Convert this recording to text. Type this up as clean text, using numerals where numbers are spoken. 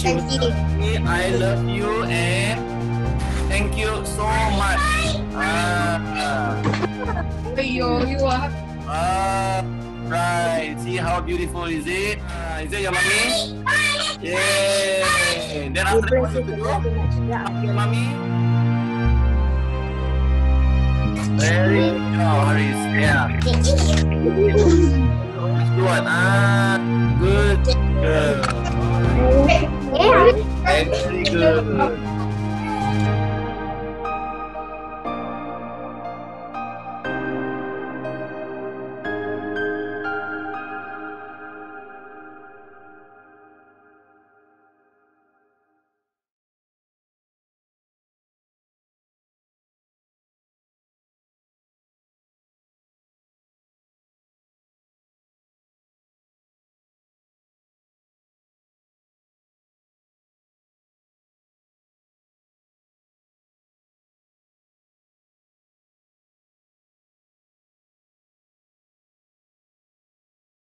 she would tell me I love you and thank you so much. Right, see how beautiful is it? Is it your mommy? Yeah. And then after that, what you do? Your mommy. Very nice, yeah. Good, good girl. Very good.